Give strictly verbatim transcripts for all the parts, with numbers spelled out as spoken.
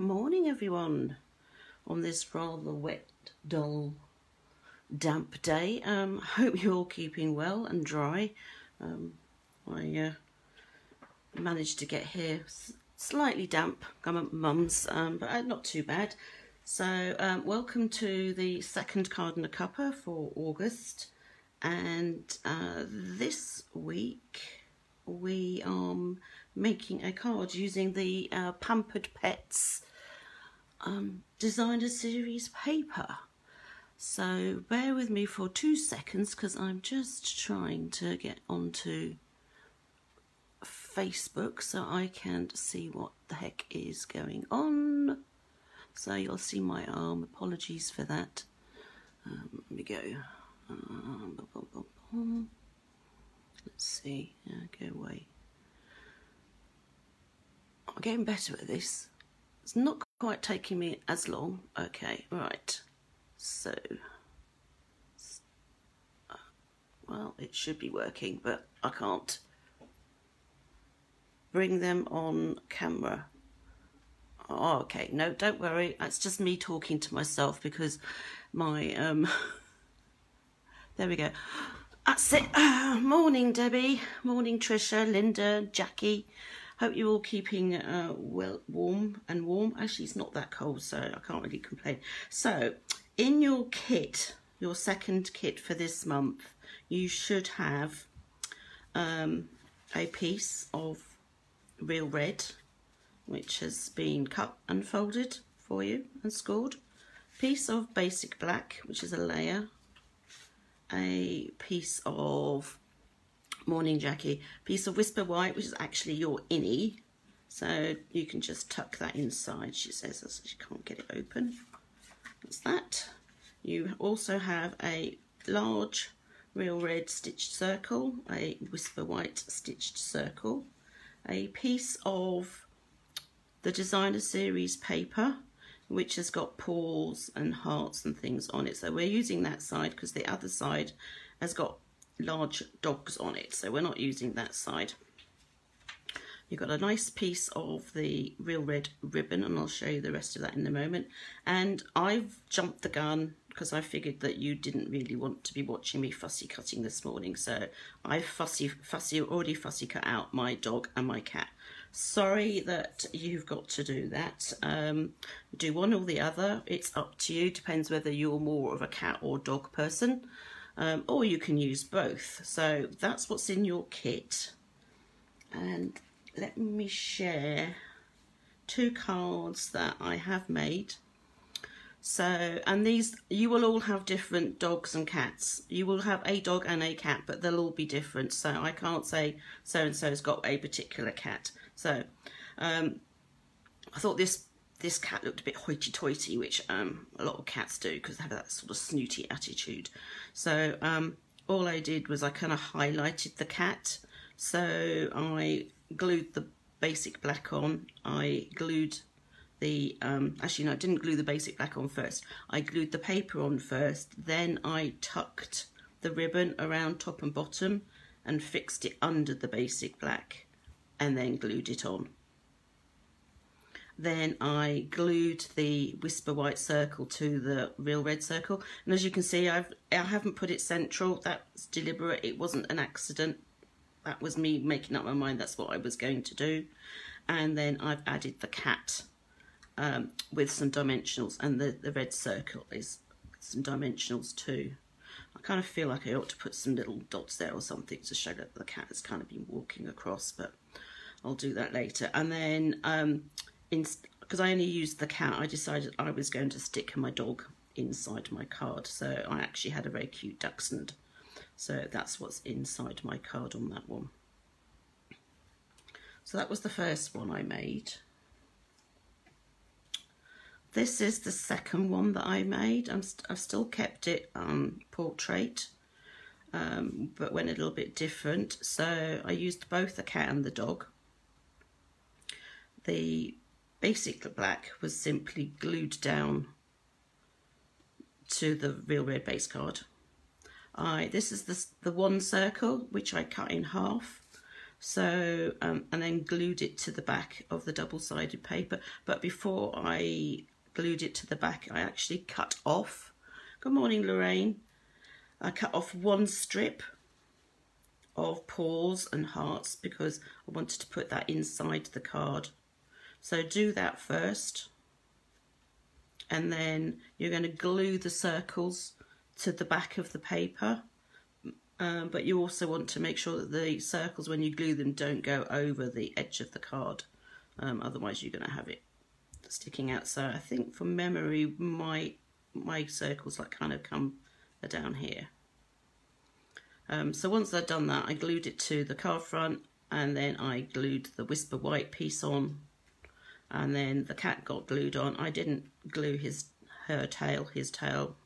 Morning everyone. On this rather wet, dull, damp day, um, I hope you're all keeping well and dry. Um, I uh, managed to get here slightly damp. I'm at mum's, um, but not too bad. So um, welcome to the second card in a cuppa for August. And uh, this week we are making a card using the uh, Pampered Pets um, Designer Series Paper. So bear with me for two seconds because I'm just trying to get onto Facebook so I can see what the heck is going on. So you'll see my arm. Apologies for that. Um, let me go. Um, Let's see. Yeah, go away. I'm getting better at this. It's not quite taking me as long. Okay, right. So, uh, well, it should be working, but I can't bring them on camera. Oh, okay. No, don't worry. That's just me talking to myself because my um. There we go. That's it. Uh, morning, Debbie. Morning, Tricia, Linda, Jackie. Hope you're all keeping uh, well, warm and warm. Actually, it's not that cold, so I can't really complain. So, in your kit, your second kit for this month, you should have um, a piece of real red, which has been cut and folded for you and scored. Piece of basic black, which is a layer. A piece of Morning Jackie, piece of Whisper White, which is actually your innie, so you can just tuck that inside, she says, so she can't get it open. That's that. You also have a large real red stitched circle, a Whisper White stitched circle, a piece of the Designer Series paper, which has got paws and hearts and things on it. So we're using that side because the other side has got large dogs on it. So we're not using that side. You've got a nice piece of the real red ribbon, and I'll show you the rest of that in a moment. And I've jumped the gun because I figured that you didn't really want to be watching me fussy cutting this morning. So I fussy, fussy, already fussy cut out my dog and my cat. Sorry that you've got to do that. Um, do one or the other. It's up to you. Depends whether you're more of a cat or dog person. Um, or you can use both. So that's what's in your kit. And let me share two cards that I have made. So, and these, you will all have different dogs and cats. You will have a dog and a cat, but they'll all be different. So I can't say so-and-so's got a particular cat. So um, I thought this this cat looked a bit hoity-toity, which um, a lot of cats do because they have that sort of snooty attitude. So um, all I did was I kind of highlighted the cat. So I glued the basic black on. I glued the um actually no I didn't glue the basic black on first. I glued the paper on first, then I tucked the ribbon around top and bottom and fixed it under the basic black and then glued it on. Then I glued the Whisper White circle to the real red circle, and as you can see I've I haven't put it central. That's deliberate. It wasn't an accident. That was me making up my mind that's what I was going to do. And then I've added the cat Um, with some dimensionals, and the, the red circle is some dimensionals too. I kind of feel like I ought to put some little dots there or something to show that the cat has kind of been walking across, but I'll do that later. And then, um, because I only used the cat, I decided I was going to stick my dog inside my card. So I actually had a very cute dachshund. So that's what's inside my card on that one. So that was the first one I made. This is the second one that I made. I'm st I've still kept it um, portrait, um, but went a little bit different. So I used both the cat and the dog. The basic black was simply glued down to the real red base card. I, this is the, the one circle, which I cut in half. So um, and then glued it to the back of the double-sided paper. But before I glued it to the back, I actually cut off, good morning Lorraine, I cut off one strip of paws and hearts because I wanted to put that inside the card. So do that first, and then you're going to glue the circles to the back of the paper. Um, but you also want to make sure that the circles, when you glue them, don't go over the edge of the card, um, otherwise you're going to have it sticking out. So I think from memory my my circles like kind of come down here. Um, so once I've done that, I glued it to the card front, and then I glued the Whisper White piece on, and then the cat got glued on. I didn't glue his her tail, his tail.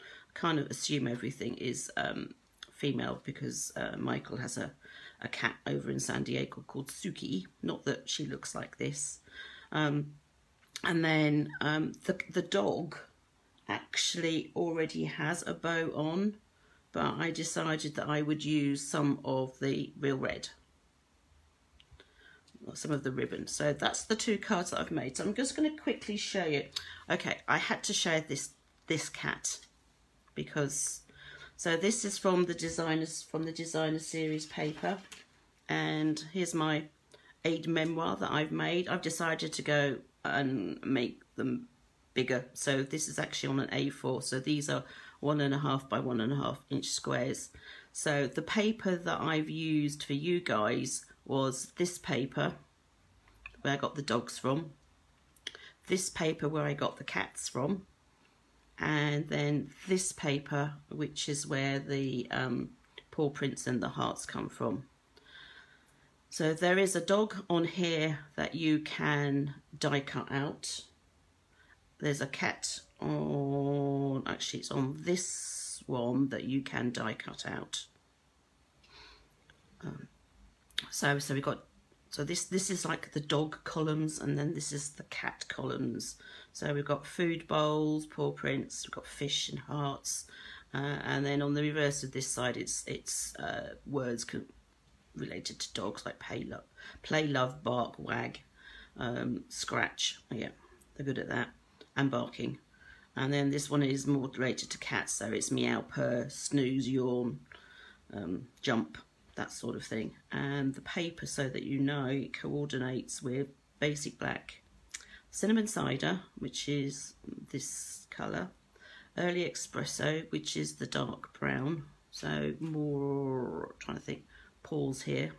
I kind of assume everything is um, female because uh, Michael has a, a cat over in San Diego called Suki, not that she looks like this. Um, and then um, the, the dog actually already has a bow on, but I decided that I would use some of the real red, some of the ribbon. So that's the two cards that I've made. So I'm just going to quickly show you. Okay, I had to show this this cat because, so this is from the designers from the designer series paper, and here's my aid memoir that I've made. I've decided to go and make them bigger. So this is actually on an A four. So these are one and a half by one and a half inch squares. So the paper that I've used for you guys was this paper where I got the dogs from, this paper where I got the cats from, and then this paper which is where the um, paw prints and the hearts come from. So there is a dog on here that you can die cut out. There's a cat on, actually it's on this one, that you can die cut out. Um, so so we've got, so this this is like the dog columns, and then this is the cat columns. So we've got food bowls, paw prints, we've got fish and hearts, uh, and then on the reverse of this side it's it's uh, words related to dogs like play, love, play, love, bark, wag, um, scratch. Yeah, they're good at that. And barking. And then this one is more related to cats, so it's meow, purr, snooze, yawn, um, jump, that sort of thing. And the paper, so that you know, it coordinates with Basic Black, Cinnamon Cider, which is this colour, Early Espresso, which is the dark brown, so more, trying to think, paws here,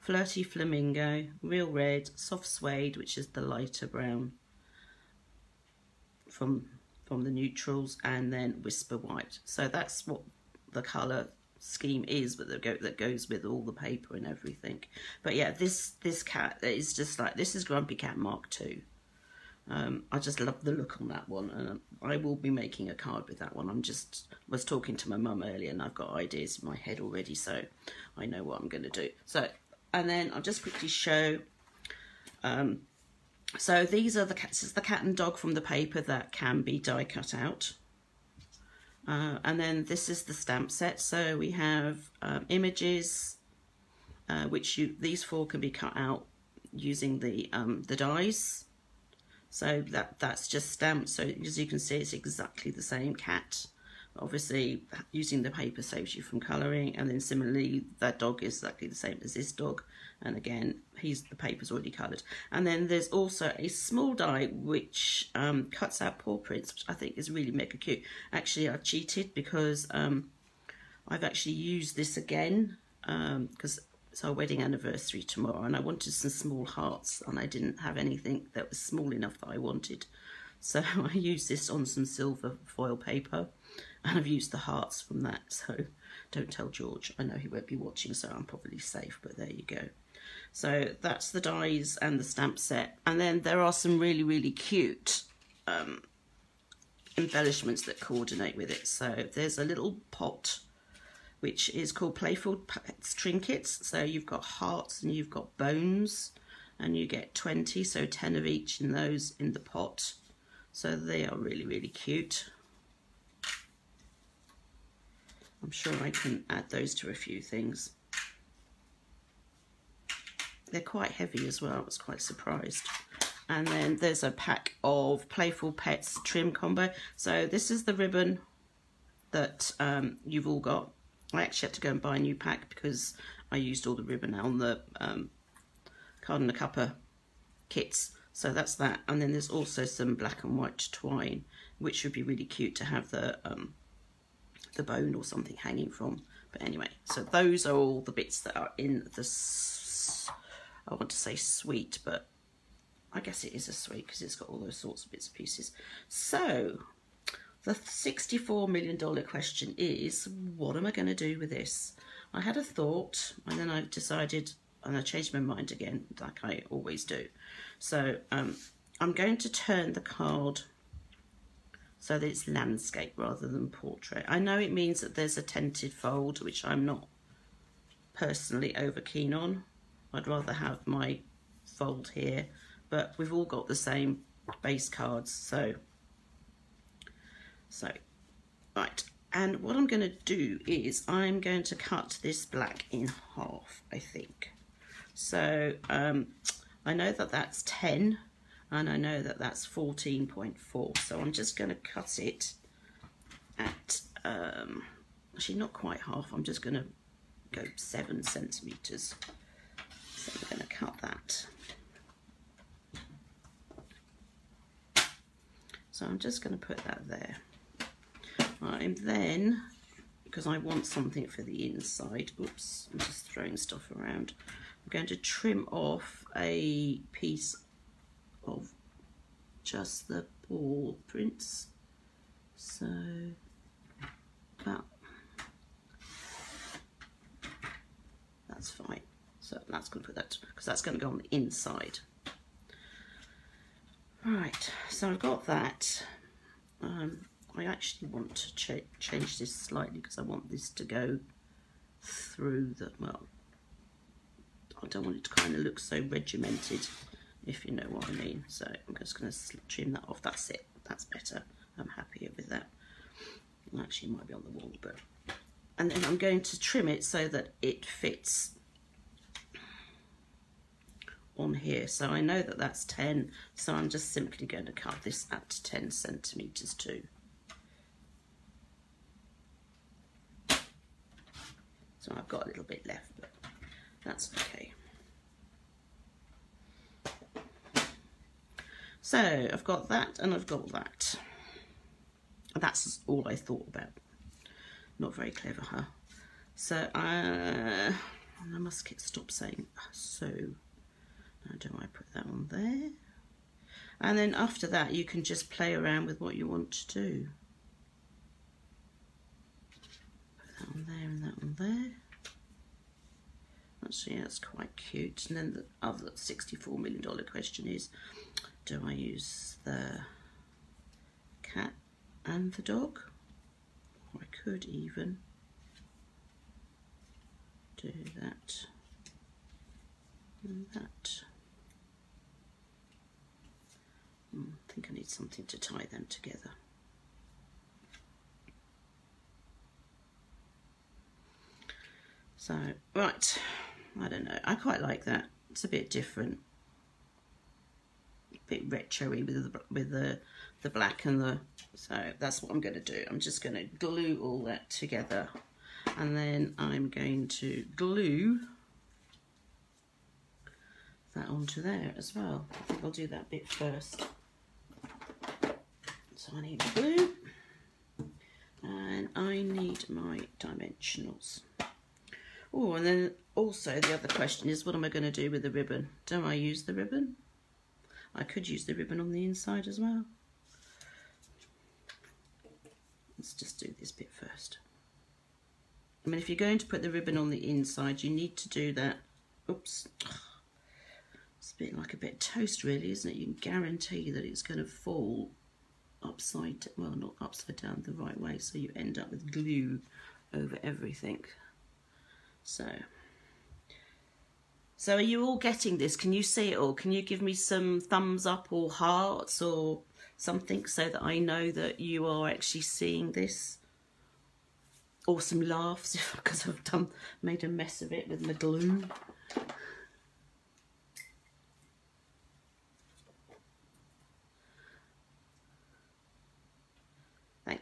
Flirty Flamingo, Real Red, Soft Suede, which is the lighter brown, from from the neutrals, and then Whisper White. So that's what the colour scheme is, but that go that goes with all the paper and everything. But yeah, this this cat is just like, this is Grumpy Cat Mark two. Um, I just love the look on that one, and I will be making a card with that one. I'm just was talking to my mum earlier, and I've got ideas in my head already, so I know what I'm going to do. So, and then I'll just quickly show. Um, So these are the cats, is the cat and dog from the paper that can be die cut out. Uh, and then this is the stamp set. So we have um, images, uh, which you, these four can be cut out using the um, the dies. So that that's just stamped. So as you can see, it's exactly the same cat. Obviously, using the paper saves you from colouring. And then similarly, that dog is exactly the same as this dog. And again, he's the paper's already coloured. And then there's also a small die which um, cuts out paw prints, which I think is really mega cute. Actually, I've cheated because um, I've actually used this again because um, it's our wedding anniversary tomorrow, and I wanted some small hearts, and I didn't have anything that was small enough that I wanted. So I used this on some silver foil paper, and I've used the hearts from that. So don't tell George, I know he won't be watching, so I'm probably safe, but there you go. So that's the dies and the stamp set. And then there are some really, really cute um, embellishments that coordinate with it. So there's a little pot, which is called Playful Pets Trinkets. So you've got hearts and you've got bones, and you get twenty, so ten of each in those in the pot. So they are really, really cute. I'm sure I can add those to a few things. They're quite heavy as well. I was quite surprised. And then there's a pack of Playful Pets trim combo. So this is the ribbon that um, you've all got. I actually had to go and buy a new pack because I used all the ribbon on the um, card and a cuppa kits. So that's that. And then there's also some black and white twine, which would be really cute to have the um, the bone or something hanging from. But anyway, so those are all the bits that are in the, s I want to say suite, but I guess it is a suite because it's got all those sorts of bits and pieces. So the sixty-four million dollar question is, what am I going to do with this? I had a thought and then I decided, and I changed my mind again, like I always do. So um, I'm going to turn the card so that it's landscape rather than portrait. I know it means that there's a tented fold, which I'm not personally over keen on. I'd rather have my fold here, but we've all got the same base cards. So, so right. And what I'm going to do is I'm going to cut this black in half, I think. So um, I know that that's ten and I know that that's fourteen point four, so I'm just going to cut it at um, actually not quite half, I'm just going to go seven centimetres, so I'm going to cut that. So I'm just going to put that there. I'm then, because I want something for the inside, oops, I'm just throwing stuff around, I'm going to trim off a piece of just the ball prints, so that, that's fine. So that's going to put that, because that's going to go on the inside. Right, so I've got that. Um, I actually want to ch change this slightly because I want this to go through the, well, I don't want it to kind of look so regimented, if you know what I mean. So I'm just going to trim that off. That's it. That's better. I'm happier with that. Actually, it might be on the wall, but... And then I'm going to trim it so that it fits on here. So I know that that's ten, so I'm just simply going to cut this up to ten centimetres too. So I've got a little bit left, but that's okay. So I've got that and I've got that. That's all I thought about. Not very clever, huh? So uh, I must stop saying so. Now do I put that on there? And then after that you can just play around with what you want to do. Put that on there and that on there. Actually, that's quite cute. And then the other sixty-four million dollar question is, do I use the cat and the dog? Or I could even do that and that. Hmm, I think I need something to tie them together. So, right, I don't know. I quite like that. It's a bit different. Bit retro-y with the with the the black and the, so that's what I'm going to do. I'm just going to glue all that together, and then I'm going to glue that onto there as well. I think I'll do that bit first. So I need glue, and I need my dimensionals. Oh, and then also the other question is, what am I going to do with the ribbon? Do I use the ribbon? I could use the ribbon on the inside as well. Let's just do this bit first. I mean, if you're going to put the ribbon on the inside, you need to do that. Oops. It's a bit like a bit of toast, really, isn't it? You can guarantee that it's going to fall upside, well, not upside down, the right way. So you end up with glue over everything. So... So are you all getting this? Can you see it all? Can you give me some thumbs up or hearts or something so that I know that you are actually seeing this? Or some laughs, because I've done made a mess of it with my glue.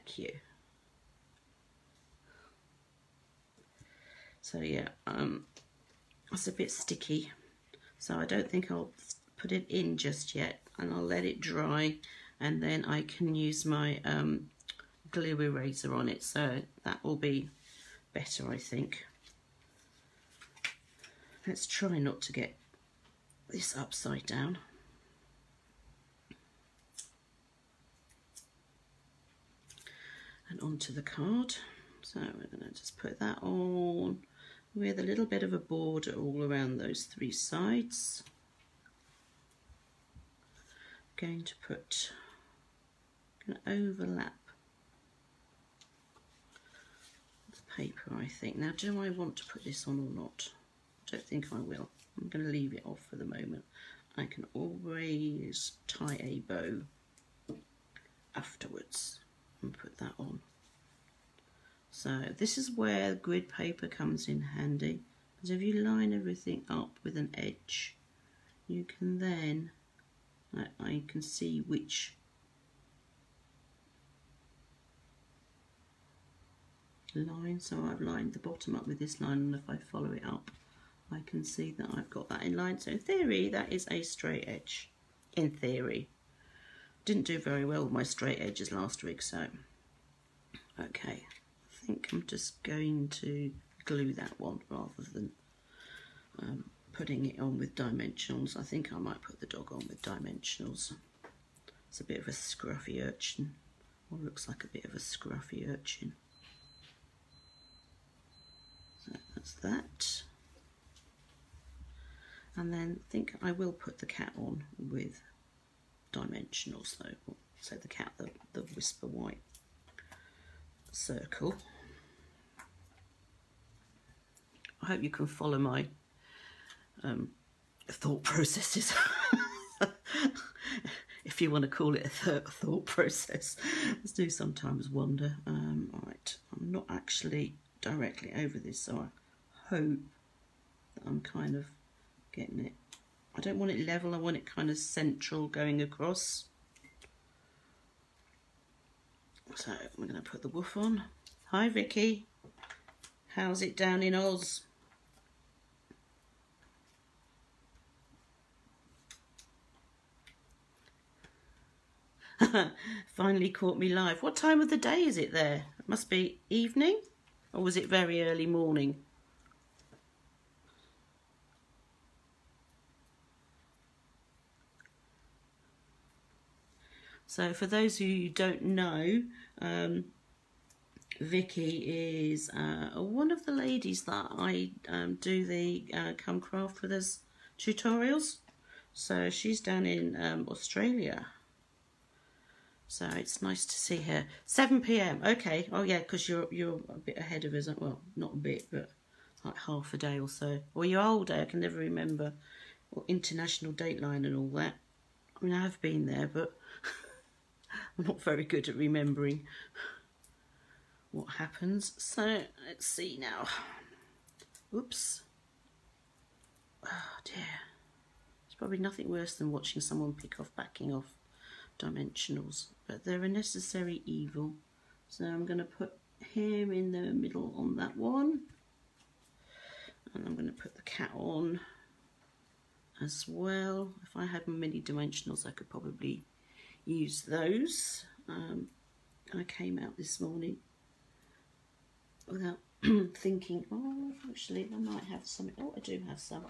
thank you. So yeah, um, that's a bit sticky, so I don't think I'll put it in just yet, and I'll let it dry, and then I can use my um, glue eraser on it, so that will be better, I think. Let's try not to get this upside down. And onto the card. So we're going to just put that on with a little bit of a border all around those three sides. I'm going to put, I'm going to overlap the paper, I think. Now, do I want to put this on or not? I don't think I will. I'm going to leave it off for the moment. I can always tie a bow afterwards and put that on. So this is where grid paper comes in handy, because if you line everything up with an edge, you can then, I, I can see which line. So I've lined the bottom up with this line, and if I follow it up, I can see that I've got that in line. So in theory, that is a straight edge. In theory. Didn't do very well with my straight edges last week, so. Okay, I think I'm just going to glue that one rather than um, putting it on with dimensionals. I think I might put the dog on with dimensionals. It's a bit of a scruffy urchin, or looks like a bit of a scruffy urchin. So that's that. And then I think I will put the cat on with dimensionals though. So the cat, the, the whisper white circle. I hope you can follow my um, thought processes. If you want to call it a th thought process. I do sometimes wonder. Um, alright, I'm not actually directly over this, so I hope that I'm kind of getting it. I don't want it level, I want it kind of central going across. So we're going to put the woof on. Hi Vicky, how's it down in Oz? Finally caught me live. What time of the day is it there? It must be evening, or was it very early morning? So for those who don't know, um, Vicky is uh, one of the ladies that I um, do the uh, Come Craft With Us tutorials. So she's down in um, Australia. So it's nice to see her. seven p m Okay. Oh yeah, because you're you're a bit ahead of us. Well, not a bit, but like half a day or so. Or you're older. I can never remember. Or international dateline and all that. I mean, I have been there, but I'm not very good at remembering what happens. So let's see now. Oops. Oh dear. It's probably nothing worse than watching someone pick off backing off dimensionals, but they're a necessary evil. So I'm going to put him in the middle on that one, and I'm going to put the cat on as well. If I had many dimensionals, I could probably use those. Um, I came out this morning without thinking, oh, actually I might have some. Oh, I do have some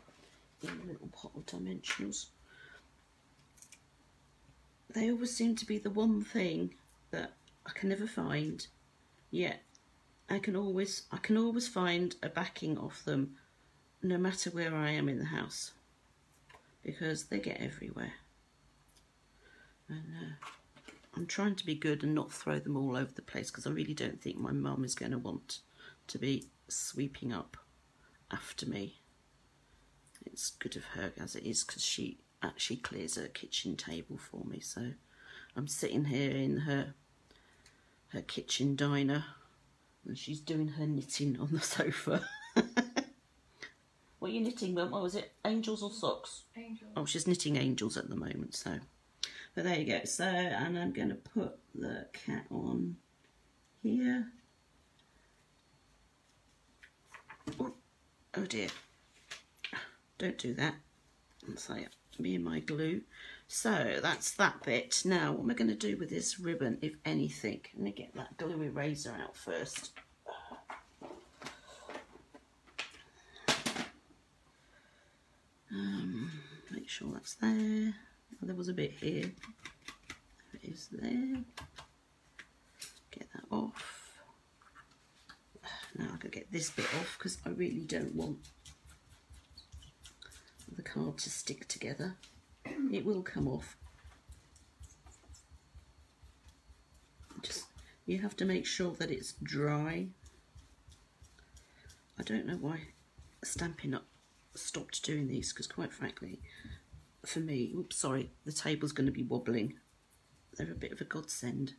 in a little pot of dimensionals. They always seem to be the one thing that I can never find, yet I can always, I can always find a backing off them, no matter where I am in the house, because they get everywhere. And uh, I'm trying to be good and not throw them all over the place, because I really don't think my mum is going to want to be sweeping up after me. It's good of her as it is, because she actually clears her kitchen table for me. So I'm sitting here in her her kitchen diner, and she's doing her knitting on the sofa. What are you knitting, Mum? What was it? Angels or socks? Angels. Oh, she's knitting angels at the moment, so. But there you go. So, and I'm going to put the cat on here. Oh, oh dear, don't do that. That's like me and my glue. So that's that bit. Now what am I going to do with this ribbon, if anything? I'm going to get that glue eraser out first. Um, make sure that's there. Oh, there was a bit here. There it is there. Get that off. Now I've got to get this bit off because I really don't want the card to stick together. It will come off. Just, you have to make sure that it's dry. I don't know why Stampin' Up stopped doing these, because quite frankly, for me, oops, sorry, the table's going to be wobbling. They're a bit of a godsend.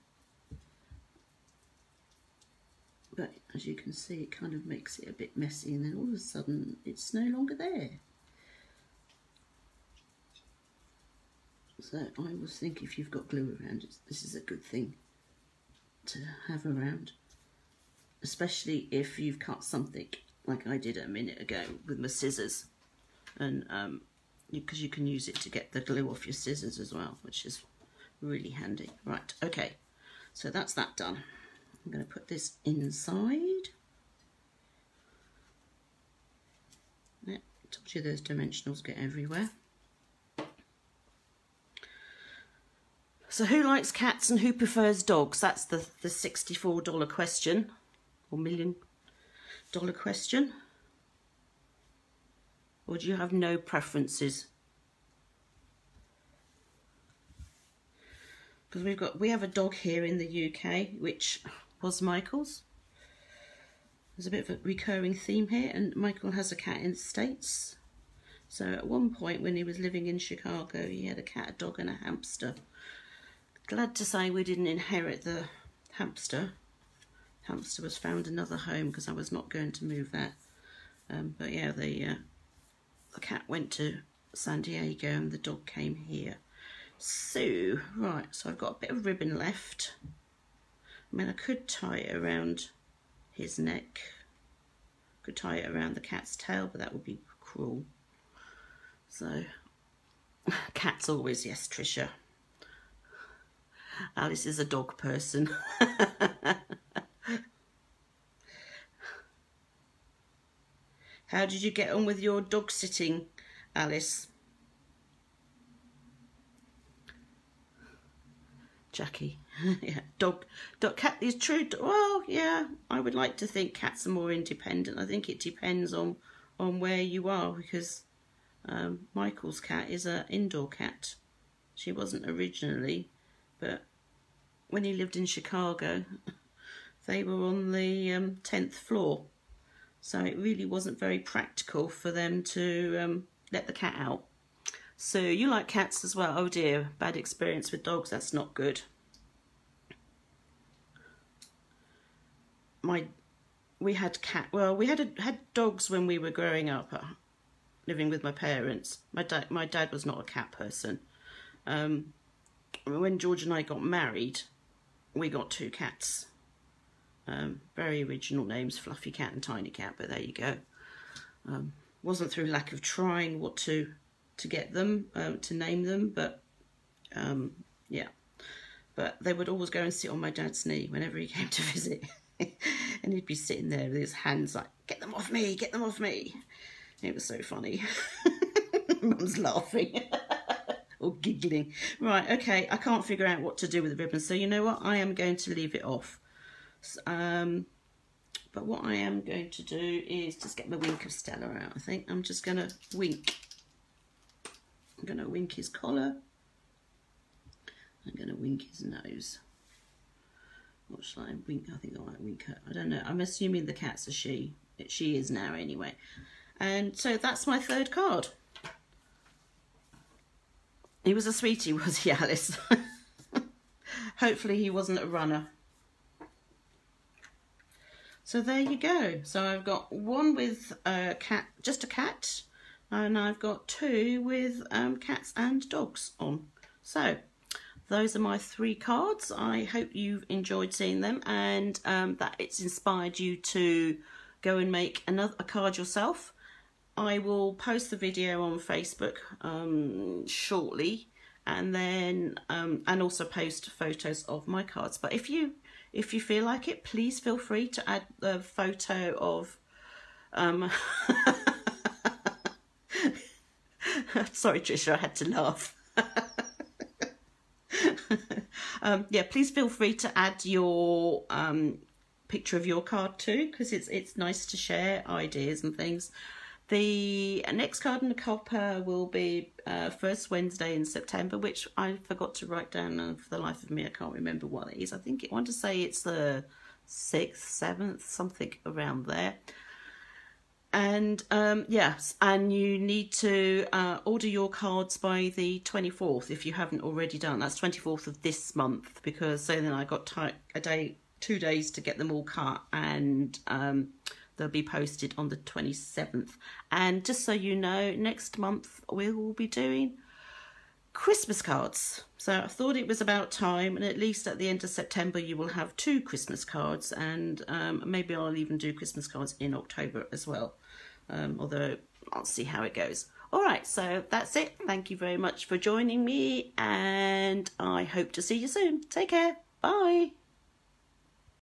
But as you can see, it kind of makes it a bit messy, and then all of a sudden, it's no longer there. So I always think if you've got glue around, it's, this is a good thing to have around, especially if you've cut something like I did a minute ago with my scissors, and um, because you can use it to get the glue off your scissors as well, which is really handy. Right, okay, so that's that done. I'm going to put this inside. Yeah, I told you those dimensionals get everywhere. So who likes cats and who prefers dogs? That's the, the sixty-four dollar question, or million dollar question. Or do you have no preferences? Because we've got, we have a dog here in the U K, which was Michael's. There's a bit of a recurring theme here, and Michael has a cat in the States. So at one point when he was living in Chicago, he had a cat, a dog and a hamster. Glad to say we didn't inherit the hamster. Hamster was found another home because I was not going to move that. Um, but yeah, the, uh, the cat went to San Diego and the dog came here. So, right, so I've got a bit of ribbon left. I mean, I could tie it around his neck. Could tie it around the cat's tail, but that would be cruel. So, cat's always yes, Tricia. Alice is a dog person. How did you get on with your dog sitting, Alice? Jackie, yeah, dog, dog, cat is true. Well, yeah, I would like to think cats are more independent. I think it depends on on where you are, because um, Michael's cat is an indoor cat. She wasn't originally. But when he lived in Chicago, they were on the um, tenth floor. So it really wasn't very practical for them to um, let the cat out. So you like cats as well. Oh dear, bad experience with dogs. That's not good. My, we had cat, well, we had a, had dogs when we were growing up, uh, living with my parents. My dad, my dad was not a cat person. Um, When George and I got married, we got two cats. Um, very original names, Fluffy Cat and Tiny Cat, but there you go. Um, wasn't through lack of trying what to to get them, uh, to name them, but um, yeah. But they would always go and sit on my dad's knee whenever he came to visit. And he'd be sitting there with his hands like, get them off me, get them off me. It was so funny. Mum's laughing. Or giggling. Right, okay, I can't figure out what to do with the ribbon, so you know what, I am going to leave it off. So, um, but what I am going to do is just get my wink of Stella out. I think I'm just going to wink. I'm going to wink his collar. I'm going to wink his nose. What shall I wink? I think I might wink her. I don't know. I'm assuming the cat's a she. She is now anyway. And so that's my third card. He was a sweetie, was he, Alice? Hopefully he wasn't a runner. So there you go. So I've got one with a cat, just a cat, and I've got two with um, cats and dogs on. So those are my three cards. I hope you've enjoyed seeing them, and um, that it's inspired you to go and make another a card yourself. I will post the video on Facebook um, shortly, and then um, and also post photos of my cards. But if you if you feel like it, please feel free to add the photo of um sorry Tricia, I had to laugh. um, yeah, please feel free to add your um, picture of your card too, because it's it's nice to share ideas and things. The next card in the copper will be uh, first Wednesday in September, which I forgot to write down, and for the life of me I can't remember what it is. I think I want to say it's the sixth, seventh, something around there. And um, yes, and you need to uh, order your cards by the twenty-fourth if you haven't already done. That's twenty-fourth of this month, because so then I got a day, two days to get them all cut, and um, they'll be posted on the twenty-seventh. And just so you know, next month we will be doing Christmas cards. So I thought it was about time, and at least at the end of September you will have two Christmas cards, and um, maybe I'll even do Christmas cards in October as well. Um, although I'll see how it goes. All right, so that's it. Thank you very much for joining me, and I hope to see you soon. Take care. Bye.